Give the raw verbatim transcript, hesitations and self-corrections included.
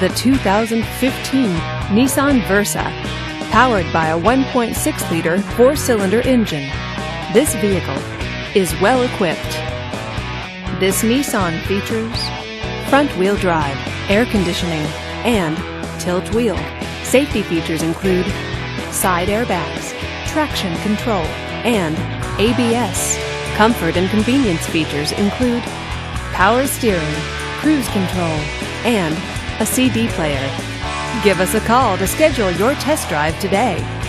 the two thousand fifteen Nissan Versa, powered by a one point six liter four-cylinder engine. This vehicle is well equipped. This Nissan features front-wheel drive, air conditioning, and tilt wheel. Safety features include side airbags, traction control, and A B S. Comfort and convenience features include power steering, cruise control, and a C D player. Give us a call to schedule your test drive today.